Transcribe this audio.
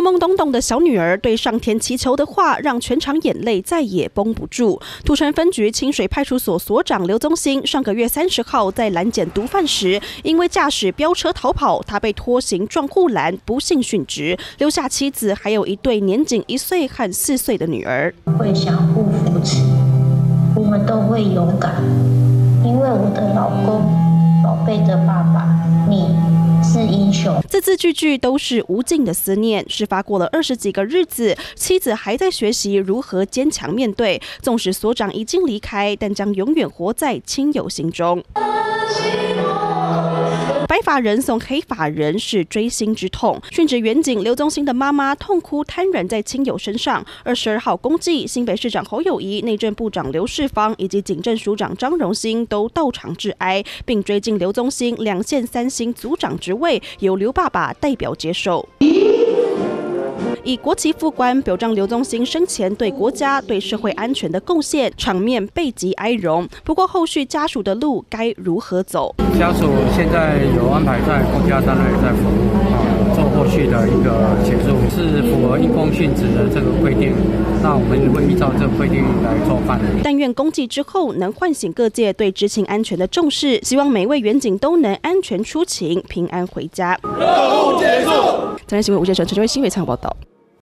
懵懂懂的小女儿对上天祈求的话，让全场眼泪再也绷不住。土城分局清水派出所所长刘宗兴上个月30号在拦检毒贩时，因为驾驶飙车逃跑，他被拖行撞护栏，不幸殉职，留下妻子还有一对年仅1岁和4岁的女儿。会相互扶持，我们都会勇敢，因为我的老公、宝贝的爸爸，你。 是英雄，字字句句都是无尽的思念。事发过了20几个日子，妻子还在学习如何坚强面对。纵使所长已经离开，但将永远活在亲友心中。 白发人送黑发人是追星之痛。殉职员警刘宗兴的妈妈痛哭瘫软在亲友身上。22号公祭，新北市长侯友宜、内政部长刘世芳以及警政署长张荣兴都到场致哀，并追敬刘宗兴2县3星组长职位，由刘爸爸代表接受。 以国旗副官表彰刘宗兴生前对国家、对社会安全的贡献，场面倍极哀荣。不过，后续家属的路该如何走？家属现在有安排在公家单位在服务，做后续的一个结束，是符合因公殉职的这个规定。那我们会依照这个规定来做办理。但愿公祭之后能唤醒各界对执勤安全的重视，希望每位员警都能安全出勤、平安回家。任务结束。台南新闻吴建成、陈秋辉、新北采访报道。